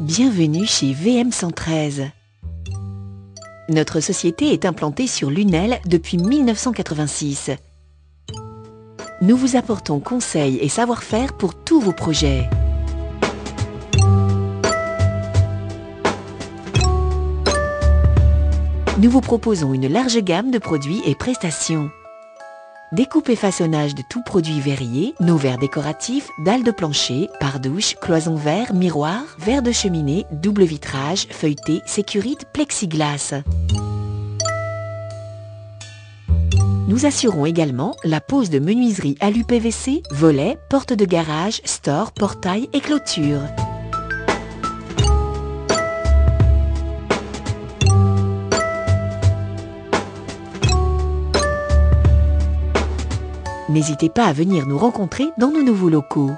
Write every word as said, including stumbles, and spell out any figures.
Bienvenue chez V M cent treize. Notre société est implantée sur Lunel depuis mille neuf cent quatre-vingt-six. Nous vous apportons conseils et savoir-faire pour tous vos projets. Nous vous proposons une large gamme de produits et prestations. Découpe et façonnage de tout produit verrier, nos verres décoratifs, dalles de plancher, pare-douche, cloisons verres, miroirs, verres de cheminée, double vitrage, feuilleté, sécurite, plexiglas. Nous assurons également la pose de menuiserie alu P V C, volets, portes de garage, stores, portails et clôtures. N'hésitez pas à venir nous rencontrer dans nos nouveaux locaux.